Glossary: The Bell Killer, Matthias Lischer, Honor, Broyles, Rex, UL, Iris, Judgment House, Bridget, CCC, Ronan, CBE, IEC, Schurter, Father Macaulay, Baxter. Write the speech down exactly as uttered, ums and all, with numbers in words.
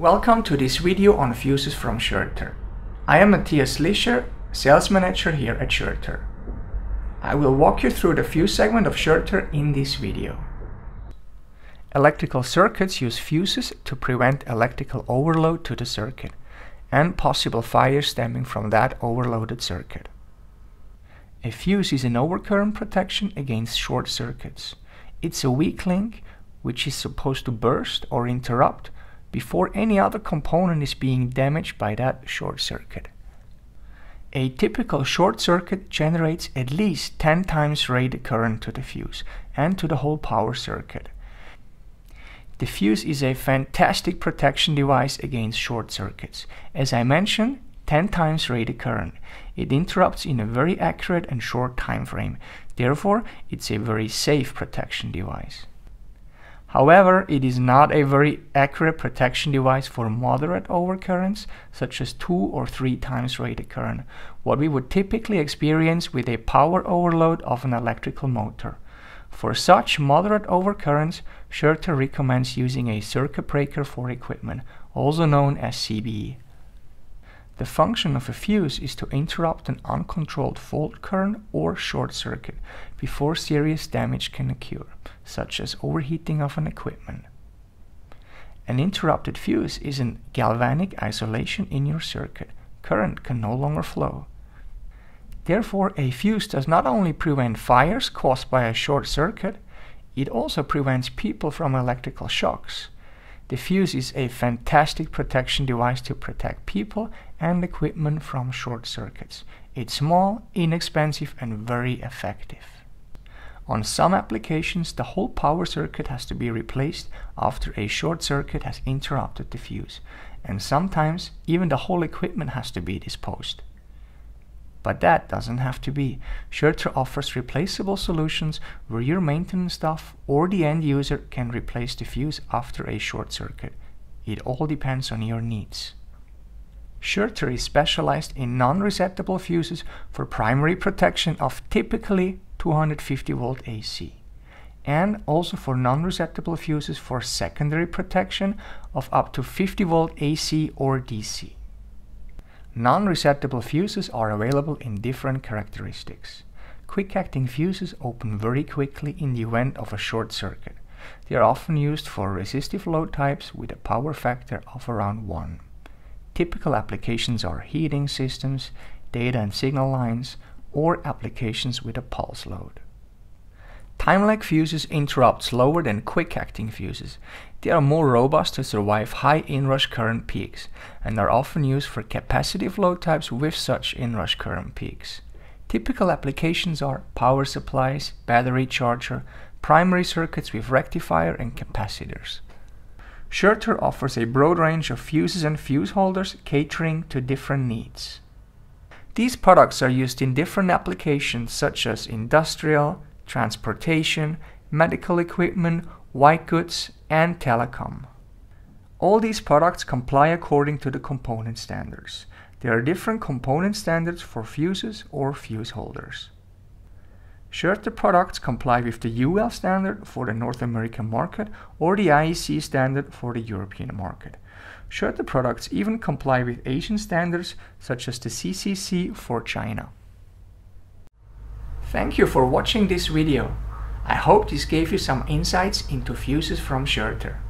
Welcome to this video on fuses from Schurter. I am Matthias Lischer, Sales Manager here at Schurter. I will walk you through the fuse segment of Schurter in this video. Electrical circuits use fuses to prevent electrical overload to the circuit and possible fires stemming from that overloaded circuit. A fuse is an overcurrent protection against short circuits. It's a weak link which is supposed to burst or interrupt before any other component is being damaged by that short circuit. A typical short circuit generates at least ten times rated current to the fuse and to the whole power circuit. The fuse is a fantastic protection device against short circuits. As I mentioned, ten times rated current. It interrupts in a very accurate and short time frame. Therefore, it's a very safe protection device. However, it is not a very accurate protection device for moderate overcurrents, such as two or three times rated current, what we would typically experience with a power overload of an electrical motor. For such moderate overcurrents, Schurter recommends using a circuit breaker for equipment, also known as C B E. The function of a fuse is to interrupt an uncontrolled fault current or short circuit before serious damage can occur, such as overheating of an equipment. An interrupted fuse is in galvanic isolation in your circuit. Current can no longer flow. Therefore, a fuse does not only prevent fires caused by a short circuit, it also prevents people from electrical shocks. The fuse is a fantastic protection device to protect people and equipment from short circuits. It's small, inexpensive, and very effective. On some applications, the whole power circuit has to be replaced after a short circuit has interrupted the fuse, and sometimes even the whole equipment has to be disposed. But that doesn't have to be. Schurter offers replaceable solutions where your maintenance staff or the end user can replace the fuse after a short circuit. It all depends on your needs. Schurter is specialized in non-resettable fuses for primary protection of typically two hundred fifty volt A C, and also for non-resettable fuses for secondary protection of up to fifty volt A C or D C. Non-resettable fuses are available in different characteristics. Quick-acting fuses open very quickly in the event of a short circuit. They are often used for resistive load types with a power factor of around one. Typical applications are heating systems, data and signal lines, or applications with a pulse load. Time-lag fuses interrupt slower than quick-acting fuses. They are more robust to survive high inrush current peaks and are often used for capacitive load types with such inrush current peaks. Typical applications are power supplies, battery charger, primary circuits with rectifier and capacitors. Schurter offers a broad range of fuses and fuse holders catering to different needs. These products are used in different applications such as industrial, transportation, medical equipment, white goods, and telecom. All these products comply according to the component standards. There are different component standards for fuses or fuse holders. Schurter products comply with the U L standard for the North American market or the I E C standard for the European market. Schurter products even comply with Asian standards such as the C C C for China. Thank you for watching this video. I hope this gave you some insights into fuses from Schurter.